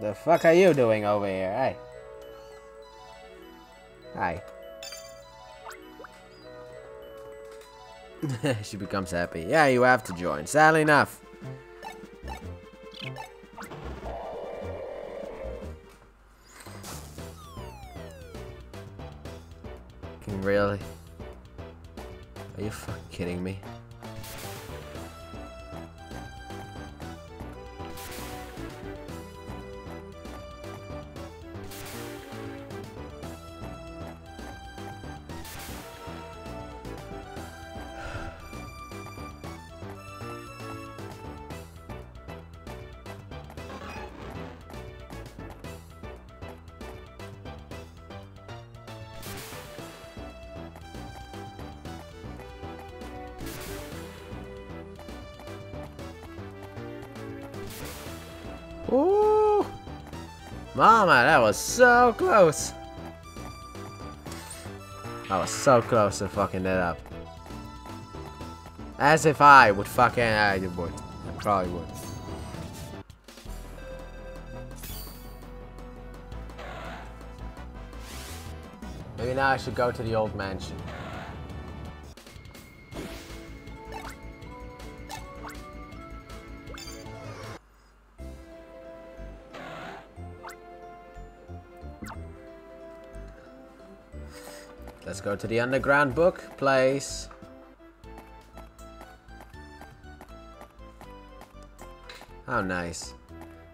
The fuck are you doing over here? Hey. Hi. She becomes happy. Yeah, you have to join. Sadly enough. Really? Are you fucking kidding me? Ooh, mama, that was so close. I was so close to fucking that up. As if I would fucking, I probably would. Maybe now I should go to the old mansion. Let's go to the underground book place. How nice.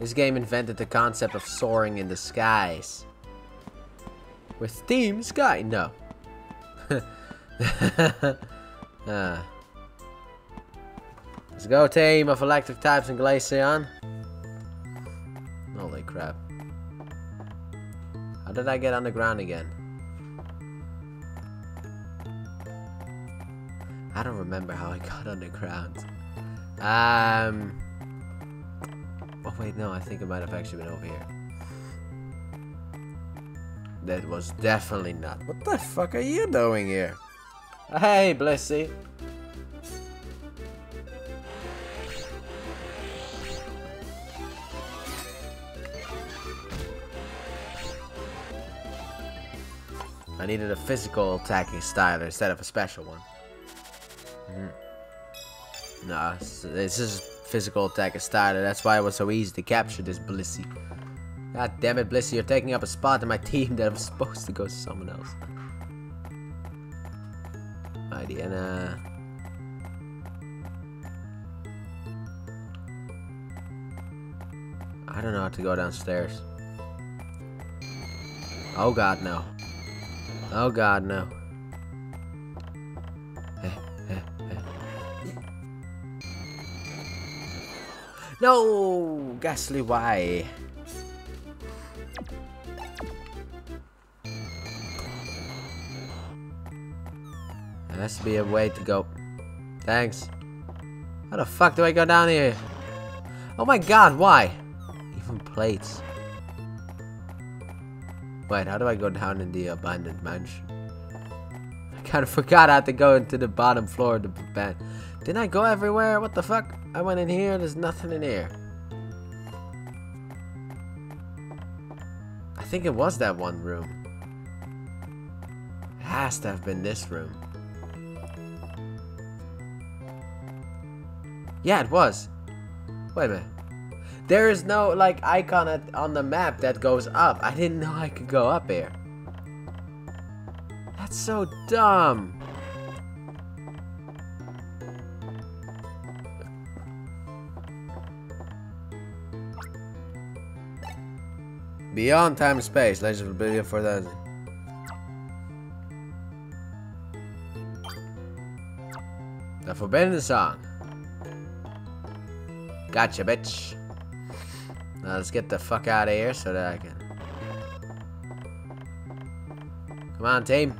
This game invented the concept of soaring in the skies. With Team Sky. No. Let's go, team of electric types in Glaceon. Holy crap. How did I get underground again? I don't remember how I got underground. Oh wait, no, I think it might have actually been over here. That was definitely not. What the fuck are you doing here? Hey, Blissey. I needed a physical attacking style instead of a special one. Nah, this is physical attack is started. That's why it was so easy to capture this Blissey. God damn it, Blissey, you're taking up a spot in my team that I'm supposed to go to someone else. Alrighty, and I don't know how to go downstairs. Oh god, no. Oh god, no. No! Ghastly, why? There has to be a way to go. Thanks. How the fuck do I go down here? Oh my god, why? Even plates. Wait, how do I go down in the abandoned mansion? I kind of forgot how to go into the bottom floor of the band. Didn't I go everywhere? What the fuck? I went in here, there's nothing in here. I think it was that one room. It has to have been this room. Yeah, it was. Wait a minute. There is no, like, icon on the map that goes up. I didn't know I could go up here. That's so dumb. Beyond time and space, Legends of Oblivia 4000. The Forbidden Song. Gotcha, bitch. Now let's get the fuck out of here so that I can. Come on, team.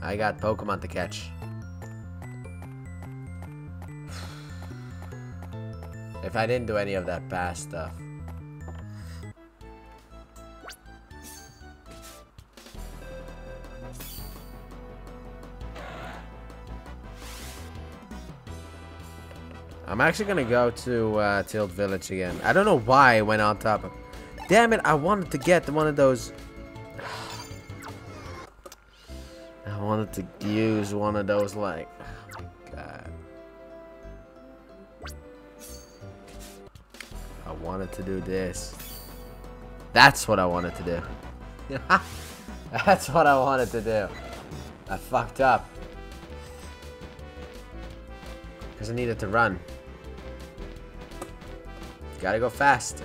I got Pokemon to catch. If I didn't do any of that past stuff. I I'm actually gonna go to Tilt Village again. I don't know why I went on top of. Damn it! I wanted to get one of those. I wanted to use one of those, like. Oh my god! I wanted to do this. That's what I wanted to do. That's what I wanted to do. I fucked up. Because I needed to run. Gotta go fast.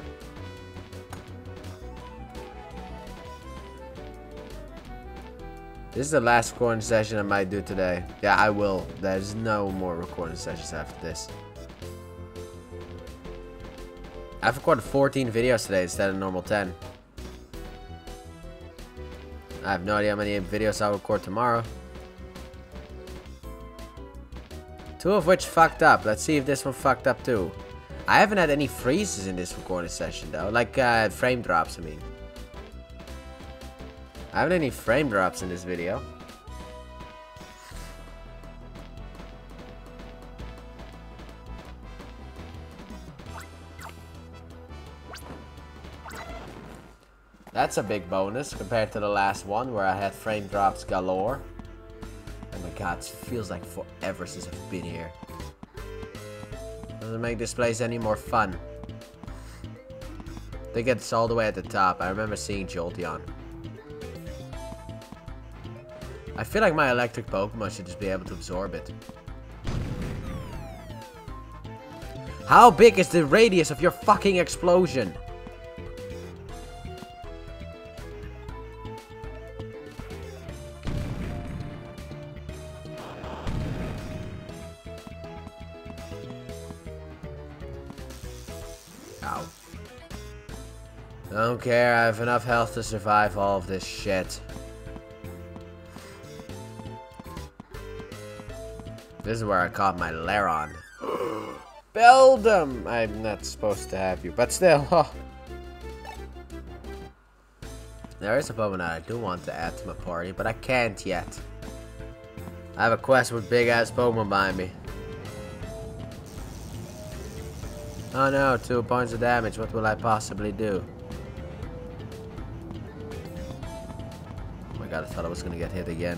This is the last recording session I might do today. Yeah, I will. There's no more recording sessions after this. I've recorded 14 videos today instead of normal 10. I have no idea how many videos I'll record tomorrow. 2 of which fucked up. Let's see if this one fucked up too. I haven't had any freezes in this recording session though. Like frame drops, I mean. I haven't had any frame drops in this video. That's a big bonus compared to the last one where I had frame drops galore. Oh my god, it feels like forever since I've been here. Doesn't make this place any more fun. I think it's all the way at the top. I remember seeing Jolteon. I feel like my electric Pokemon should just be able to absorb it. How big is the radius of your fucking explosion? I don't care, I have enough health to survive all of this shit. This is where I caught my Lairon. Beldum! I'm not supposed to have you, but still. Oh. There is a Pokemon I do want to add to my party, but I can't yet. I have a quest with big ass Pokemon behind me. Oh no, 2 points of damage. What will I possibly do? Oh my god, I thought I was gonna get hit again.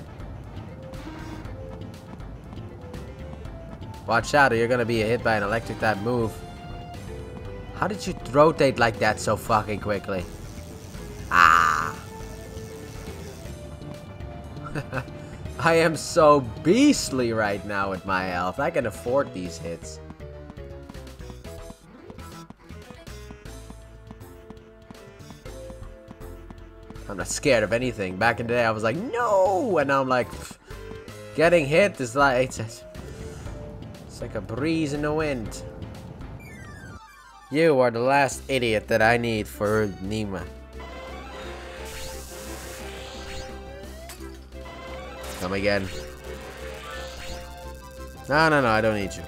Watch out, or you're gonna be hit by an electric type move. How did you rotate like that so fucking quickly? Ah! I am so beastly right now with my health. I can afford these hits. I'm not scared of anything. Back in the day, I was like, no! And now I'm like, pff, getting hit is like, it's like a breeze in the wind. You are the last idiot that I need for Nima. Come again. No, no, no, I don't need you.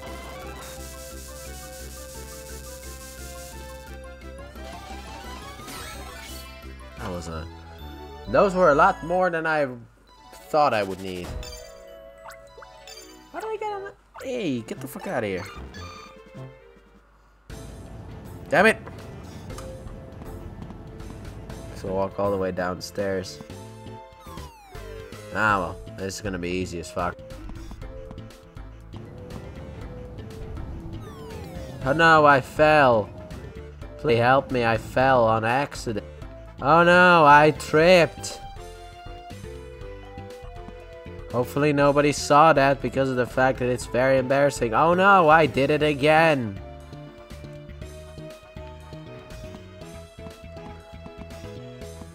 That was a... Those were a lot more than I thought I would need. How do I get on that? Hey, get the fuck out of here. Damn it! So walk all the way downstairs. Ah well, this is gonna be easy as fuck. Oh no, I fell. Please help me, I fell on accident. Oh no, I tripped. Hopefully nobody saw that because of the fact that it's very embarrassing. Oh no, I did it again.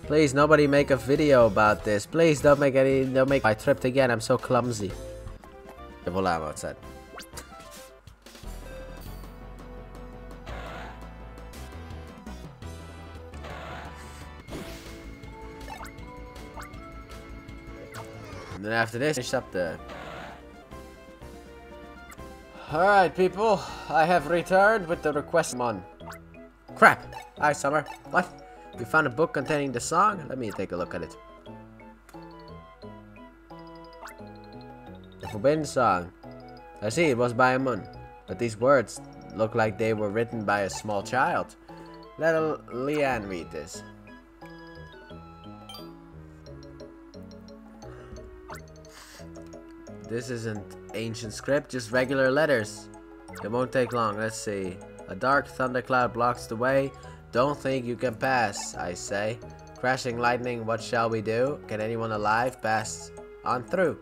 Please, nobody make a video about this. Please don't make any, I tripped again, I'm so clumsy. The volume outside. And then after this, finish up the... Alright people, I have returned with the request mon. Crap! Hi Summer. What? We found a book containing the song? Let me take a look at it. The Forbidden Song. I see, it was by a mon. But these words Look like they were written by a small child. Let Leanne read this. This isn't ancient script, just regular letters. It won't take long, let's see. A dark thundercloud blocks the way. Don't think you can pass, I say. Crashing lightning, what shall we do? Can anyone alive pass on through?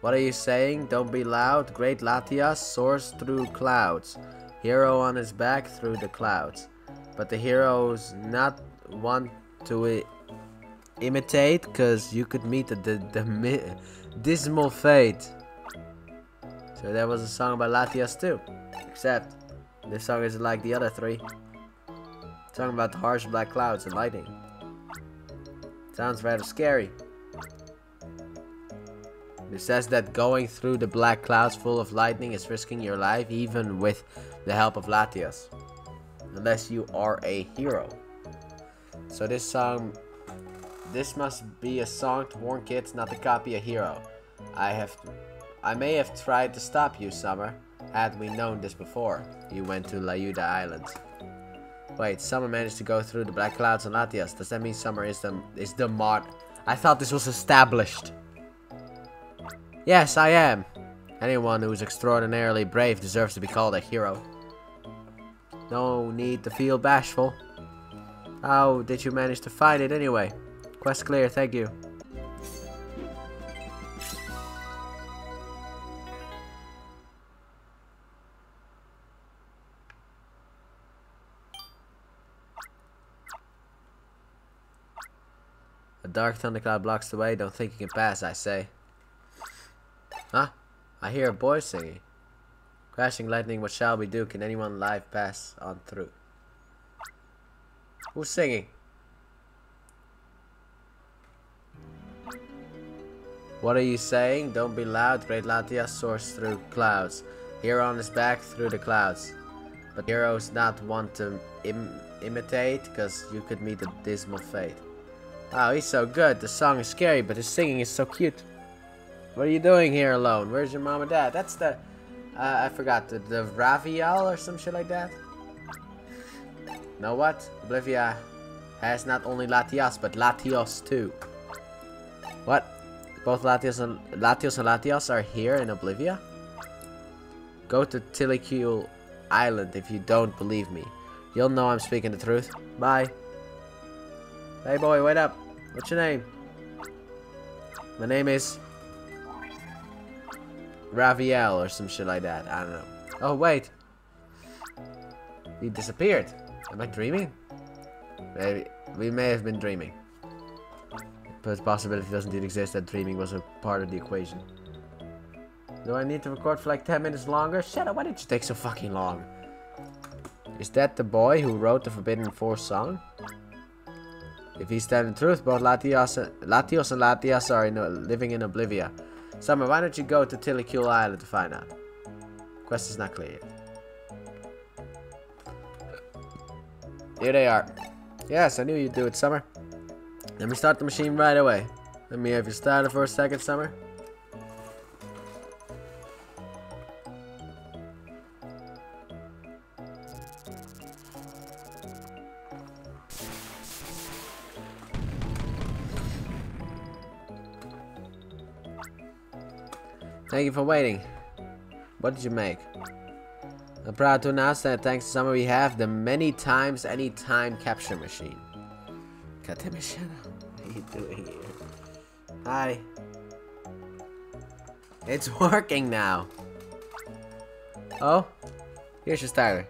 What are you saying? Don't be loud. Great Latias soars through clouds. Hero on his back through the clouds. But the hero's not one to imitate, because you could meet the dismal fate. So that was a song by Latias too. Except this song isn't like the other three. It's talking about the harsh black clouds and lightning. Sounds rather scary. It says that going through the black clouds full of lightning is risking your life, even with the help of Latias. Unless you are a hero. So this song... this must be a song to warn kids not to copy a hero. I may have tried to stop you, Summer, had we known this before. You went to Layuda Island. Wait, Summer managed to go through the black clouds on Latias. Does that mean Summer is the mod? I thought this was established. Yes, I am. Anyone who is extraordinarily brave deserves to be called a hero. No need to feel bashful. How did you manage to find it anyway? Quest clear, thank you. A dark thundercloud blocks the way, don't think you can pass, I say. Huh? I hear a boy singing. Crashing lightning, what shall we do? Can anyone live pass on through? Who's singing? What are you saying? Don't be loud. Great Latias soars through clouds. Hero on his back through the clouds. But heroes not want to imitate, because you could meet a dismal fate. Wow, he's so good. The song is scary, but his singing is so cute. What are you doing here alone? Where's your mom and dad? That's the... I forgot. The Ravial or some shit like that? Know what? Oblivia has not only Latias, but Latios too. What? Both Latios are here in Oblivia? Go to Tilicule Island if you don't believe me. You'll know I'm speaking the truth. Bye. Hey boy, wait up. What's your name? My name is... Raviel or some shit like that. I don't know. Oh, wait. He disappeared. Am I dreaming? Maybe. We may have been dreaming. But the possibility does indeed exist that dreaming was a part of the equation. Do I need to record for like 10 minutes longer? Shut up, why did you take so fucking long? Is that the boy who wrote the Forbidden Force song? If he's telling the truth, both Latios and Latias are living in Oblivia. Summer, why don't you go to Tilicule Island to find out? Quest is not clear yet. Here they are. Yes, I knew you'd do it, Summer. Let me start the machine right away. Let me have you started for a second, Summer. Thank you for waiting. What did you make? I'm proud to announce that thanks to Summer we have the many times any time capture machine. God damn it, shut up. What are you doing here? Hi. It's working now. Oh, here's your styler.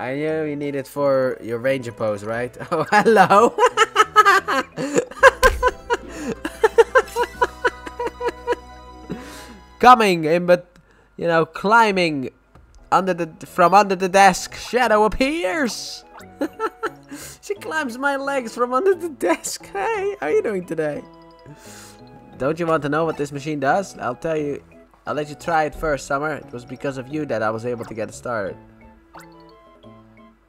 I knew you need it for your ranger pose, right? Oh, hello! Coming in, but, you know, climbing from under the desk, Shadow appears! She climbs my legs from under the desk. Hey, how are you doing today? Don't you want to know what this machine does? I'll tell you. I'll let you try it first, Summer. It was because of you that I was able to get it started.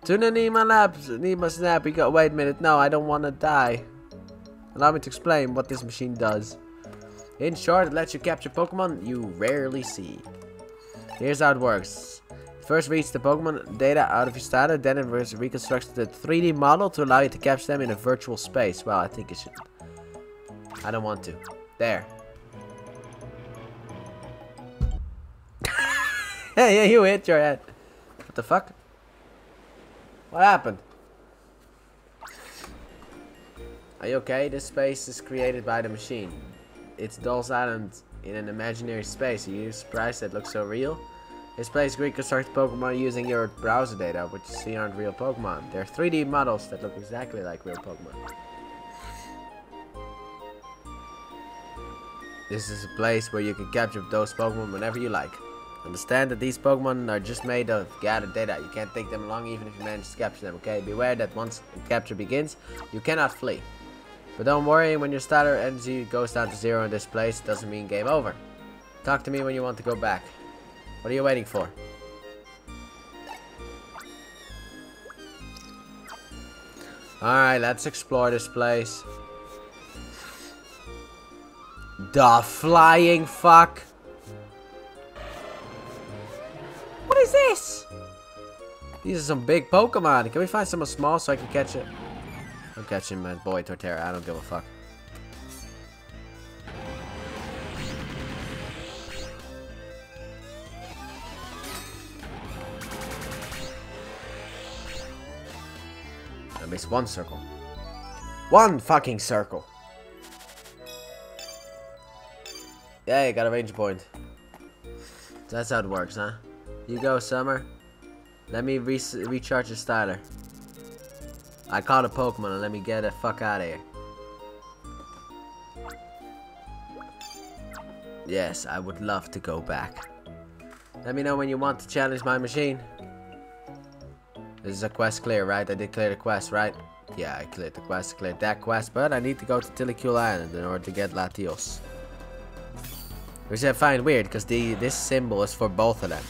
Tuna Nima Labs, Nima Snappy, wait a minute, no, I don't want to die. Allow me to explain what this machine does. In short, it lets you capture Pokemon you rarely see. Here's how it works. First reads the Pokemon data out of your starter, then it reconstructs the 3D model to allow you to capture them in a virtual space. Well, I think it should... I don't want to. There. Yeah, you hit your head. What the fuck? What happened? Are you okay? This space is created by the machine. It's Dolls Island in an imaginary space. Are you surprised that looks so real? This place reconstructs Pokemon using your browser data, which you see aren't real Pokemon. They're 3D models that look exactly like real Pokemon. This is a place where you can capture those Pokemon whenever you like. Understand that these Pokemon are just made of gathered data. You can't take them along even if you manage to capture them, okay? Beware that once the capture begins, you cannot flee. But don't worry, when your starter energy goes down to zero in this place, it doesn't mean game over. Talk to me when you want to go back. What are you waiting for? Alright, let's explore this place. The flying fuck! What is this? These are some big Pokemon. Can we find someone small so I can catch it? I'm catching my boy Torterra. I don't give a fuck. I missed one circle. One fucking circle. Yeah, I got a range point. That's how it works, huh? You go, Summer. Let me recharge the starter. I caught a Pokemon and let me get the fuck out of here. Yes, I would love to go back. Let me know when you want to challenge my machine. This is a quest clear, right? I did clear the quest, right? Yeah, I cleared the quest, cleared that quest, but I need to go to Tilicule Island in order to get Latios. Which I find weird, because this symbol is for both of them.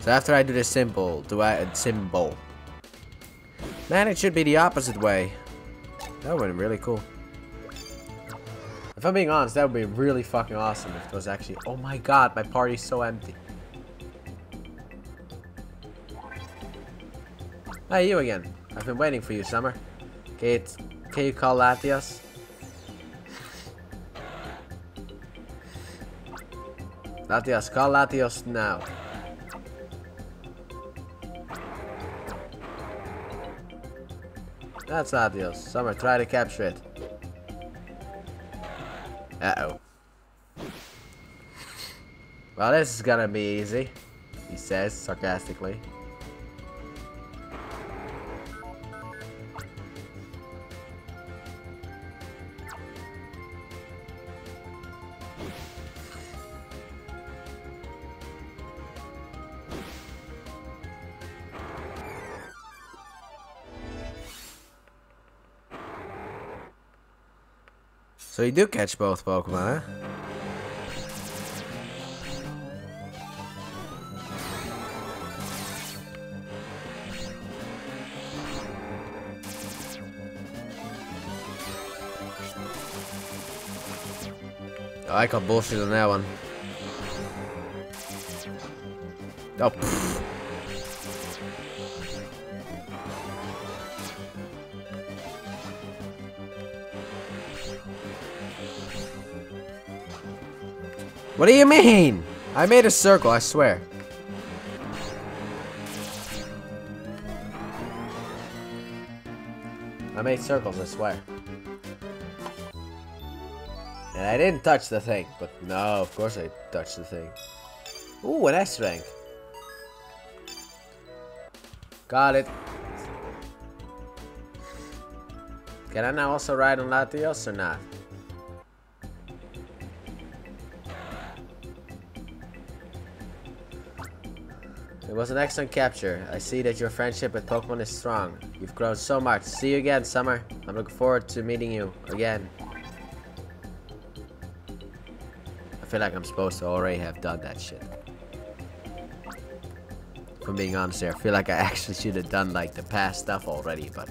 So after I do this symbol, Man, it should be the opposite way. That would be really cool. If I'm being honest, that would be really fucking awesome if it was actually... Oh my god, my party's so empty. Hey, you again. I've been waiting for you, Summer. Can you call Latias? Latias, call Latios now. That's Latios. Summer, try to capture it. Uh-oh. Well, this is gonna be easy, he says sarcastically. So you do catch both Pokemon, huh? Oh, I got bullshit on that one. Oh, pfft. What do you mean? I made a circle, I swear. I made circles, I swear. And I didn't touch the thing, but no, of course I touched the thing. Ooh, an S rank. Got it. Can I now also ride on Latios or not? It was an excellent capture. I see that your friendship with Pokemon is strong. You've grown so much. See you again, Summer. I'm looking forward to meeting you again. I feel like I'm supposed to already have done that shit. If I'm being honest here, I feel like I actually should have done like the past stuff already, but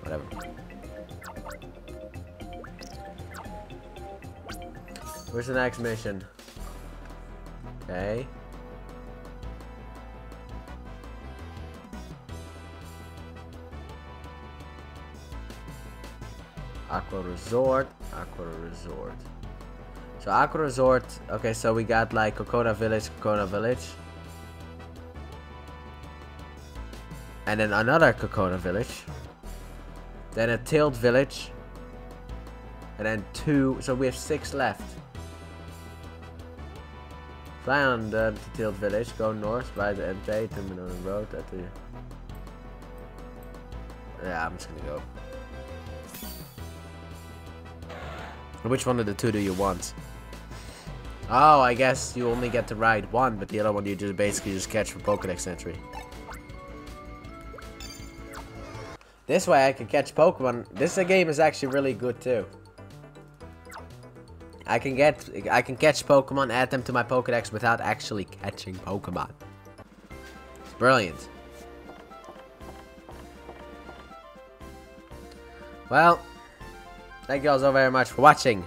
whatever. Where's the next mission? Okay. Aqua Resort. Aqua Resort. So Aqua Resort. Okay, so we got like Kokona Village, Kokona Village. And then another Kokona Village. Then a Tailed Village. And then two. So we have 6 left. Fly on the Tailed Village. Go north by the MJ to Minona Road at the... Yeah, I'm just gonna go. Which one of the two do you want? Oh, I guess you only get to ride one, but the other one you just basically just catch for Pokedex entry. This way I can catch Pokemon. This game is actually really good too. I can catch Pokemon, add them to my Pokedex without actually catching Pokemon. It's brilliant. Well, thank you all so very much for watching.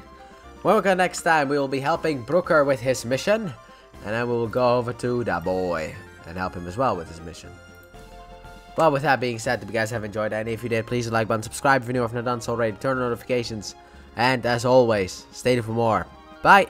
When we go next time, we will be helping Brooker with his mission. And then we will go over to the boy and help him as well with his mission. But with that being said, if you guys have enjoyed any, if you did, please like button, subscribe if you're new, if not done so already, turn on notifications. And as always, stay tuned for more. Bye!